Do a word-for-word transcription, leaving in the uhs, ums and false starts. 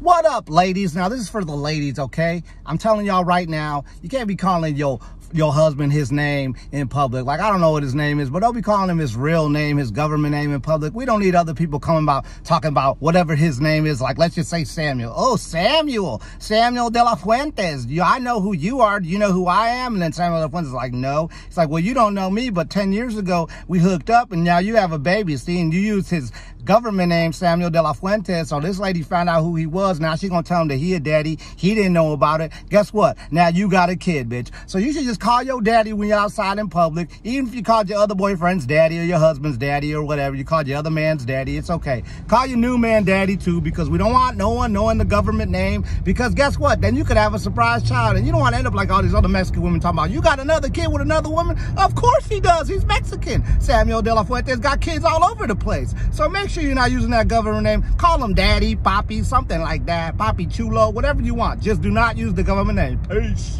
What up, ladies? Now this is for the ladies, okay? I'm telling y'all right now, you can't be calling your your husband his name in public. Like, I don't know what his name is, but don't be calling him his real name, his government name in public. We don't need other people coming about talking about whatever his name is. Like, let's just say Samuel. Oh, Samuel, Samuel de la Fuentes. You, I know who you are. Do you know who I am? And then Samuel de la Fuentes is like, no. It's like, well, you don't know me, but ten years ago we hooked up, and now you have a baby. See, and you use his government name, Samuel de la Fuentes. So this lady found out who he was. Now she's gonna tell him that he a daddy. He didn't know about it. Guess what? Now you got a kid, bitch. So you should just call your daddy when you're outside in public. Even if you called your other boyfriend's daddy or your husband's daddy or whatever, you called your other man's daddy, it's okay. Call your new man daddy too, because we don't want no one knowing the government name. Because guess what? Then you could have a surprise child, and you don't want to end up like all these other Mexican women talking about, you got another kid with another woman? Of course he does. He's Mexican. Samuel de la Fuente's got kids all over the place. So make sure you're not using that government name. Call him daddy, papi, something like that. That, Papi Chulo, whatever you want. Just do not use the government name. Peace.